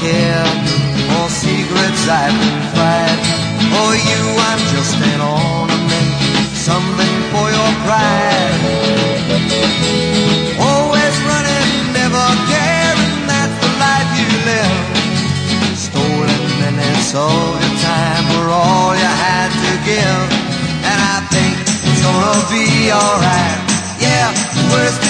cared, or secrets I confide. For you, I'm just an ornament, something for your pride. Always running, never caring, that's the life you live. Stolen minutes of your time were all you had to give. And I think it's gonna be alright. Yeah, the worst